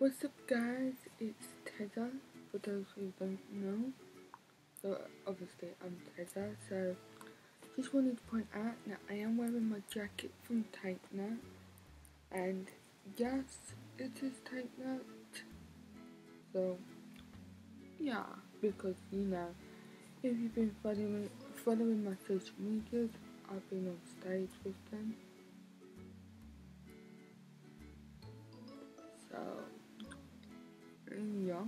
What's up guys, it's Tezza, for those who don't know. So obviously I'm Tezza, so just wanted to point out that I am wearing my jacket from Tanknut, and yes, it is Tanknut. So yeah, because you know, if you've been following my social medias, I've been on stage with them. Yeah.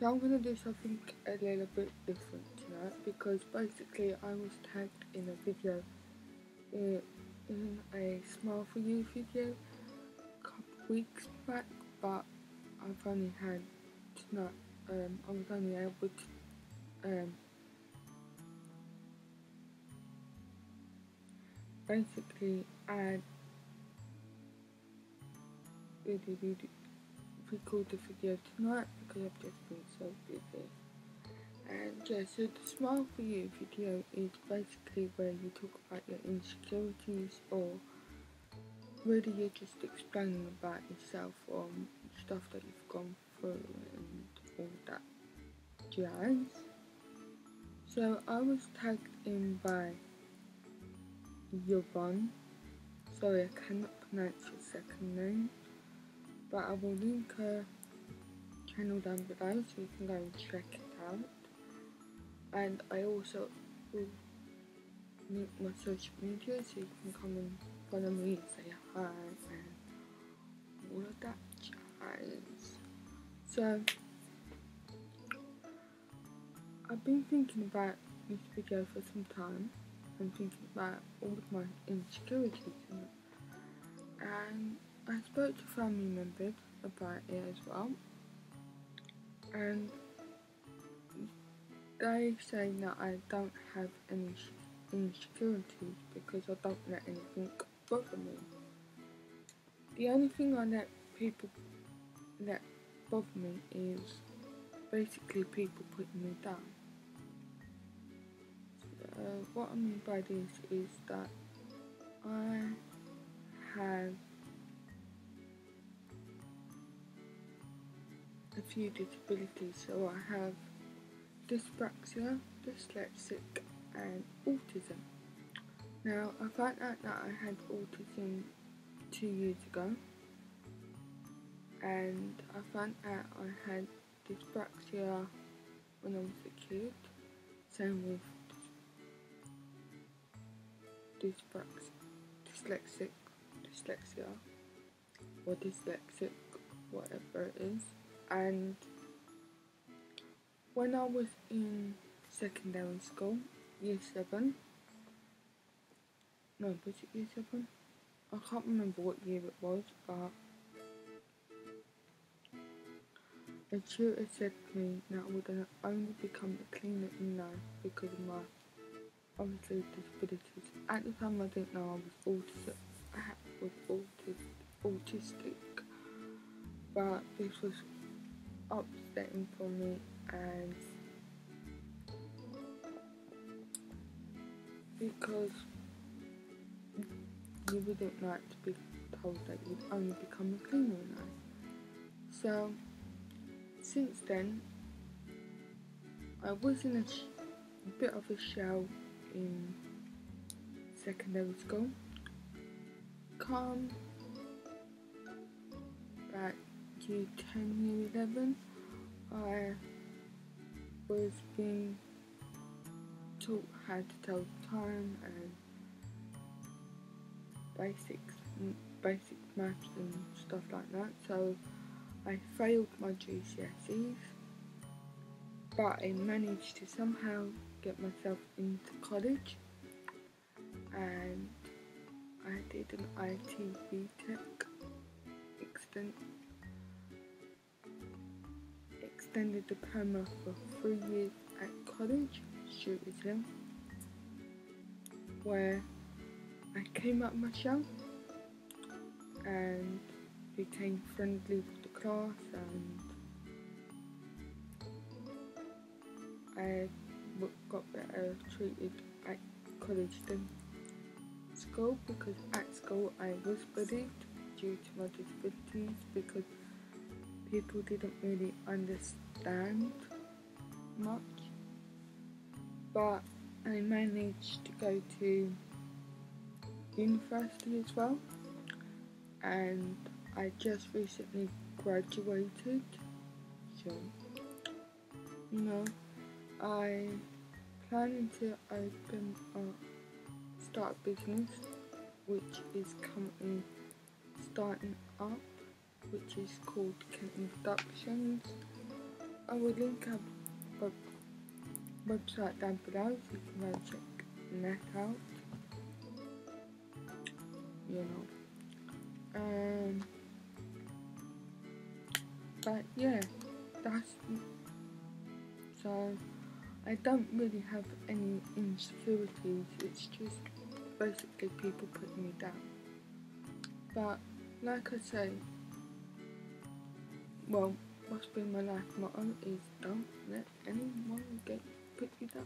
So I'm gonna do something a little bit different tonight, because basically I was tagged in a video, in a Smile For You video a couple weeks back, but I've only had tonight, I was only able to, basically add record the video tonight because I've just been so busy. And yeah, so the Smile For You video is basically where you talk about your insecurities, or really you're just explaining about yourself or stuff that you've gone through and all that jazz. So I was tagged in by Yvonne, sorry I cannot pronounce your second name, but I will link her channel down below so you can go and check it out. And I also will link my social media so you can come and follow me and say hi and all of that jazz. So I've been thinking about this video for some time. I'm thinking about all of my insecurities in it. And I spoke to family members about it as well, and they say that I don't have any insecurities because I don't let anything bother me. The only thing I let people let bother me is basically people putting me down. So what I mean by this is that I have a few disabilities, so I have dyspraxia, dyslexic and autism. Now I found out that I had autism 2 years ago, and I found out I had dyspraxia when I was a kid, same with dyslexia or dyslexic, whatever it is. And when I was in secondary school, year 7, I can't remember what year it was, but a tutor said to me that I would only become a cleaner in life because of my, obviously, disabilities. At the time I didn't know I was autistic, but this was upsetting for me, and because you wouldn't like to be told that you'd only become a cleaner now. So since then I was in a bit of a shell in secondary school, come back year 10, year 11, I was being taught how to tell time and basic maths and stuff like that. So I failed my GCSEs, but I managed to somehow get myself into college, and I did an IT BTEC extended diploma for 3 years at college, Shooters Hill, where I came up my shell and became friendly with the class, and I got better treated at college than school, because at school I was bullied due to my disabilities because people didn't really understand much, but I managed to go to university as well, and I just recently graduated, so you know, I plan to open up, start a business, which is currently starting up, which is called K Introductions. I will link up a website down below so you can go check that out, you know. But yeah, that's so I don't really have any insecurities, it's just basically people putting me down. But like I say, well, what's been my life motto is don't let anyone get put you down,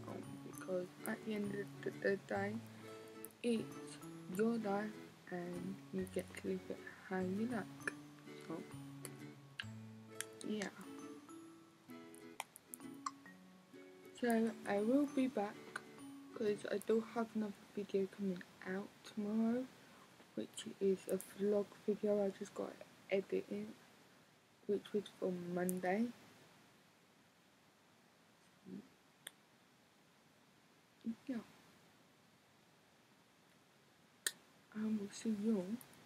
because at the end of the day, it's your life and you get to live it how you like. So yeah, so I will be back because I do have another video coming out tomorrow, which is a vlog video. I just got editing, which was for Monday. Yeah, I will see you all